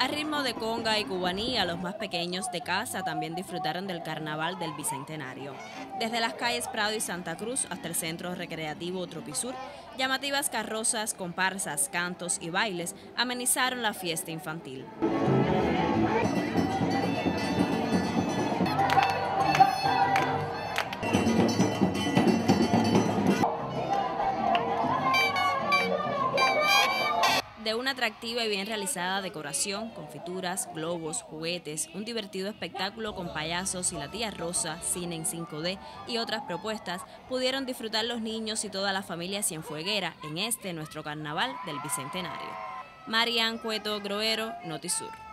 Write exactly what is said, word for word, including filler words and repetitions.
Al ritmo de conga y cubanía, los más pequeños de casa también disfrutaron del carnaval del Bicentenario. Desde las calles Prado y Santa Cruz hasta el centro recreativo Tropisur, llamativas carrozas, comparsas, cantos y bailes amenizaron la fiesta infantil. De una atractiva y bien realizada decoración, confituras, globos, juguetes, un divertido espectáculo con payasos y la tía Rosa, cine en cinco D y otras propuestas, pudieron disfrutar los niños y toda la familia cienfueguera en este nuestro carnaval del Bicentenario. Marian Cueto Grovero, Notisur.